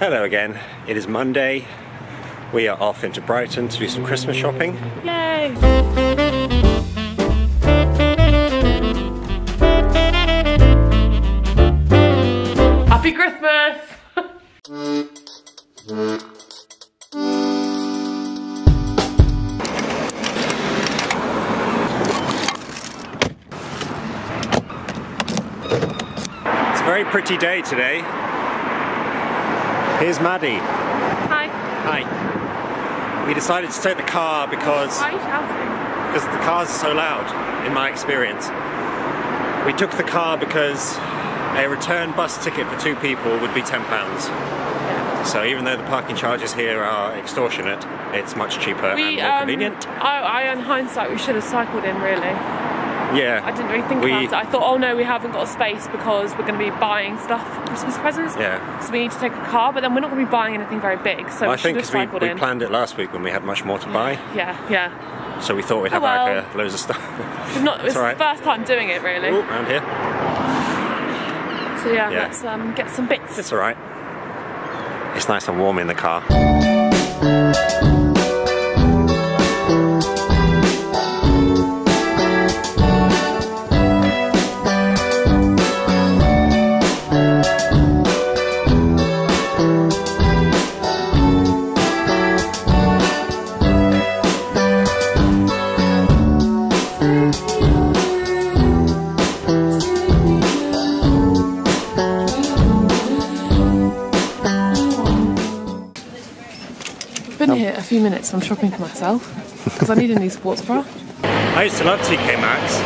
Hello again, it is Monday. We are off into Brighton to do some Christmas shopping. Yay! Happy Christmas! Very pretty day today. Here's Maddie. Hi. Hi. We decided to take the car because... Why are you shouting? Because the cars are so loud, in my experience. We took the car because a return bus ticket for two people would be £10. Yeah. So even though the parking charges here are extortionate, it's much cheaper and more convenient. I, in hindsight, we should have cycled in, really. Yeah. I didn't really think about it. I thought, oh no, we haven't got space because we're going to be buying stuff for Christmas presents. Yeah. So we need to take a car, but then we're not going to be buying anything very big. So well, I think because we planned it last week when we had much more to buy. Yeah, yeah. So we thought we'd have like loads of stuff. It's all right. The first time doing it, really. Ooh, around here. So yeah, let's get some bits. It's all right. It's nice and warm in the car. Few minutes I'm shopping for myself because I need a new sports bra. I used to love TK Maxx,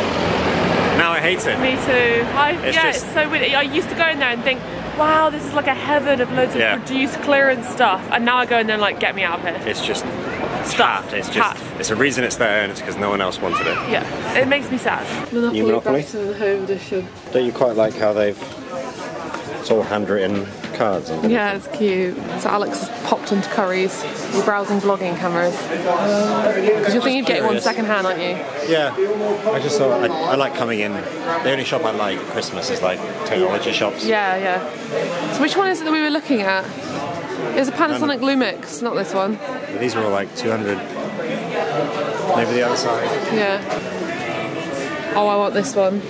now I hate it. Me too. It's so weird. I used to go in there and think, wow, this is like a heaven of loads of produced clearance stuff, and now I go in there and like, get me out of here. It's just stuff. It's just it's a reason it's there, and it's because no one else wanted it. Yeah, it makes me sad. Monopoly? Back to the home edition. Don't you quite like how they've all handwritten cards? Yeah, it's cute. So Alex has popped into Curry's. You're browsing vlogging cameras. Because you're thinking you'd get one second hand, aren't you? Yeah. I just thought, I like coming in. The only shop I like at Christmas is like technology shops. Yeah, yeah. So which one is it that we were looking at? It was a Panasonic Lumix, not this one. But these were all like 200. Maybe the other side. Yeah. Oh, I want this one.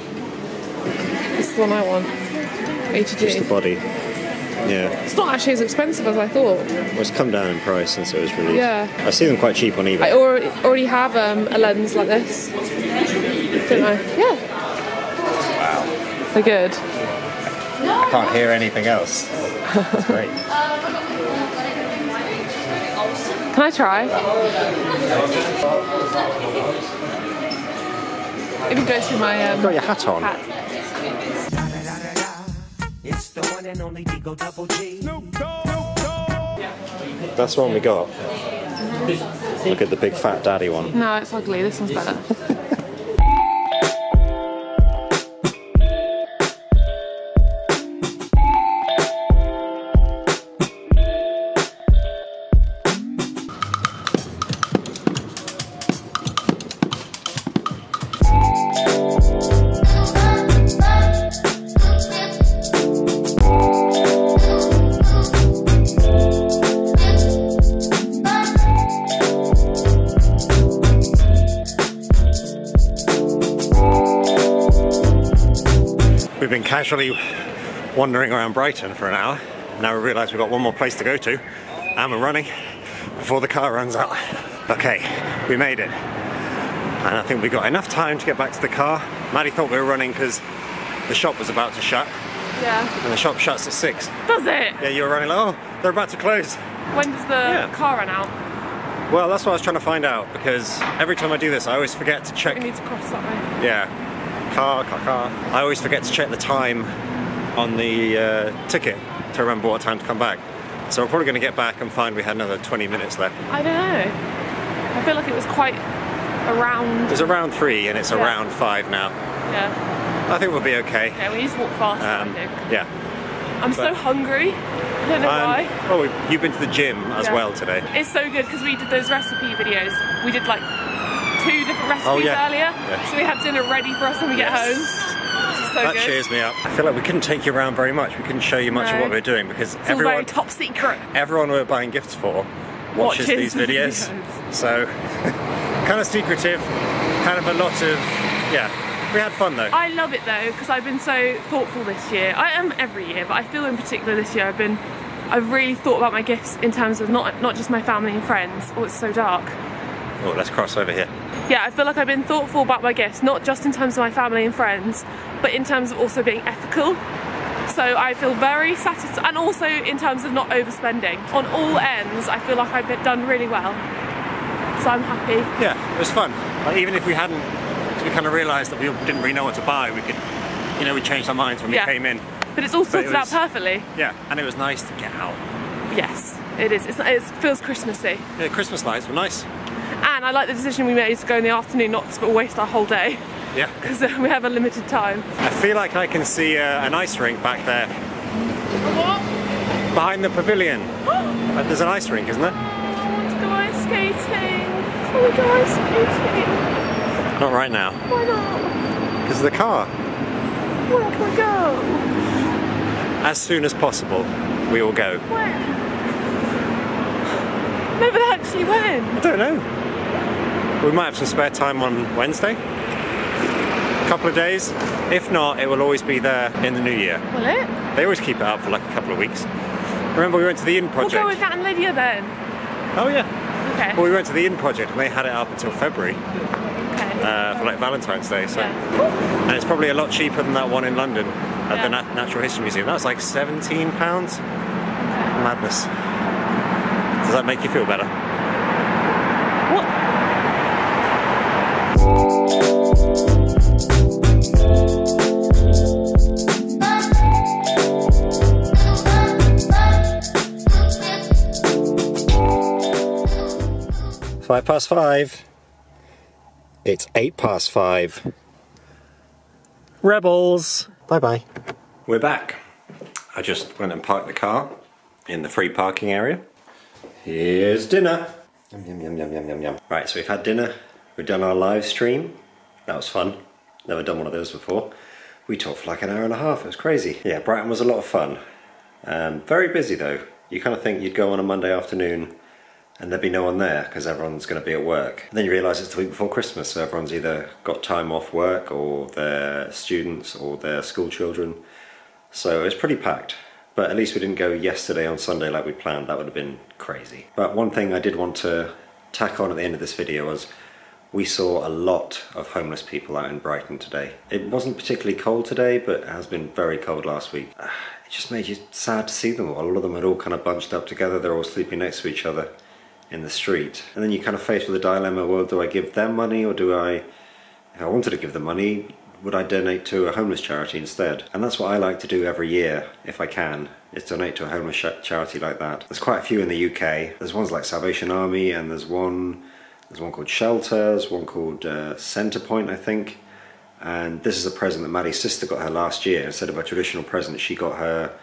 This is the one I want. ATG. Just the body. Yeah. It's not actually as expensive as I thought. Well, it's come down in price since it was released. Yeah. I see them quite cheap on eBay. I already have a lens like this. Don't I? Yeah. Wow. They're good. I can't hear anything else. That's great. Can I try? If you go through my You've got your hat on. It's the one and only Digo Double G. That's the one we got. Look at the big fat daddy one. No, it's ugly. This one's better. We've been casually wandering around Brighton for an hour. Now we realise we've got one more place to go to, and we're running before the car runs out. Okay, we made it, and I think we got enough time to get back to the car. Maddie thought we were running because the shop was about to shut. Yeah. And the shop shuts at 6. Does it? Yeah, you were running like, oh, they're about to close. When does the car run out? Well, that's what I was trying to find out, because every time I do this, I always forget to check. We need to cross that way. Yeah. Car. I always forget to check the time on the ticket to remember what time to come back. So we're probably going to get back and find we had another 20 minutes left. I don't know. I feel like it was quite around... It was around 3 and it's around 5 now. Yeah. I think we'll be okay. Yeah, we need to walk faster, I think. Yeah. I'm so hungry. I don't know why. Oh, you've been to the gym as well today. It's so good because we did those recipe videos. We did like... 2 different recipes earlier, so we had dinner ready for us when we get home. so that good. That cheers me up. I feel like we couldn't take you around very much. We couldn't show you much of what we're doing because it's everyone... all very top secret. Everyone we're buying gifts for watches these videos. So, kind of secretive, kind of a lot of, we had fun though. I love it though, because I've been so thoughtful this year. I am every year, but I feel in particular this year I've really thought about my gifts in terms of not just my family and friends. Oh, it's so dark. Oh, let's cross over here. Yeah, I feel like I've been thoughtful about my gifts, not just in terms of my family and friends, but in terms of also being ethical. So I feel very satisfied, and also in terms of not overspending. On all ends, I feel like I've done really well. So I'm happy. Yeah, it was fun. Like, even if we hadn't, because we kind of realised that we didn't really know what to buy, we could, you know, we changed our minds when we came in. But it's all sorted out perfectly. Yeah, and it was nice to get out. Yes, it is. It feels Christmassy. Yeah, Christmas lights were nice. And I like the decision we made to go in the afternoon, not to waste our whole day. Yeah. Because we have a limited time. I feel like I can see an ice rink back there. What? Behind the pavilion. There's an ice rink, isn't there? I want to go ice skating. I want to go ice skating. Not right now. Why not? Because of the car. When can we go? As soon as possible, we will go. When? No, but actually when? I don't know. We might have some spare time on Wednesday. Couple of days. If not, it will always be there in the new year. Will it? They always keep it up for like a couple of weeks. Remember we went to the Inn Project. We'll go with that and Lydia then. Oh yeah. Okay. Well, we went to the Inn Project and they had it up until February. Okay. For like Valentine's Day. So. Yeah. And it's probably a lot cheaper than that one in London at the Natural History Museum. That was like £17. Okay. Madness. Does that make you feel better? It's 5 past 5. It's 8 past 5. Rebels. Bye bye. We're back. I just went and parked the car in the free parking area. Here's dinner. Yum yum yum yum yum yum yum. Right, so we've had dinner. We've done our live stream. That was fun. Never done one of those before. We talked for like an hour and a half. It was crazy. Yeah, Brighton was a lot of fun. Very busy though. You kind of think you'd go on a Monday afternoon and there'd be no one there because everyone's going to be at work. And then you realise it's the week before Christmas, so everyone's either got time off work or they're students or they're school children. So it's pretty packed. But at least we didn't go yesterday on Sunday like we planned. That would have been crazy. But one thing I did want to tack on at the end of this video was we saw a lot of homeless people out in Brighton today. It wasn't particularly cold today, but it has been very cold last week. It just made you sad to see them all. A lot of them had all kind of bunched up together. They're all sleeping next to each other in the street. And then you're kind of faced with a dilemma, well, do I give them money or do I, if I wanted to give them money, would I donate to a homeless charity instead? And that's what I like to do every year, if I can, is donate to a homeless charity like that. There's quite a few in the UK. There's ones like Salvation Army and there's one called Shelter, there's one called Centerpoint, I think. And this is a present that Maddie's sister got her last year. Instead of a traditional present, she got her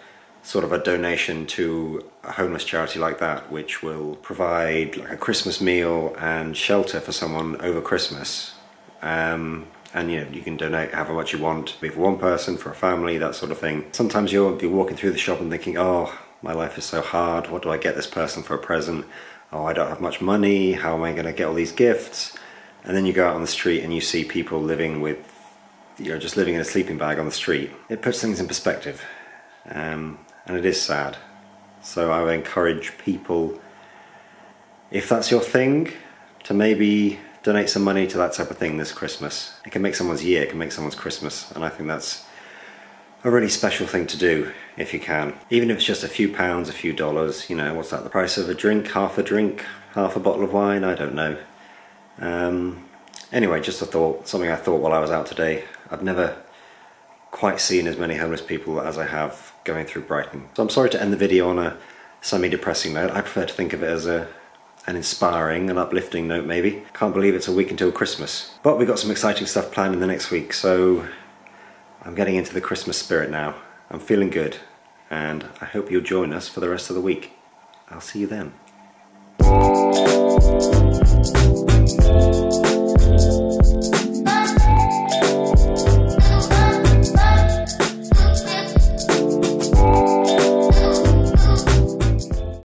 sort of a donation to a homeless charity like that, which will provide like a Christmas meal and shelter for someone over Christmas. And you know, you can donate however much you want, be for one person, for a family, that sort of thing. Sometimes you'll be walking through the shop and thinking, oh, my life is so hard, what do I get this person for a present? Oh, I don't have much money, how am I going to get all these gifts? And then you go out on the street and you see people living with, you know, just living in a sleeping bag on the street. It puts things in perspective, and it is sad. So I would encourage people, if that's your thing, to maybe donate some money to that type of thing this Christmas. It can make someone's year, it can make someone's Christmas, and I think that's a really special thing to do if you can. Even if it's just a few pounds, a few dollars, you know, what's that, the price of a drink, half a bottle of wine, I don't know. Anyway, just a thought, something I thought while I was out today. I've never quite seen as many homeless people as I have going through Brighton. So I'm sorry to end the video on a semi-depressing note. I prefer to think of it as an inspiring and uplifting note maybe. Can't believe it's a week until Christmas. But we've got some exciting stuff planned in the next week, so I'm getting into the Christmas spirit now. I'm feeling good, and I hope you'll join us for the rest of the week. I'll see you then.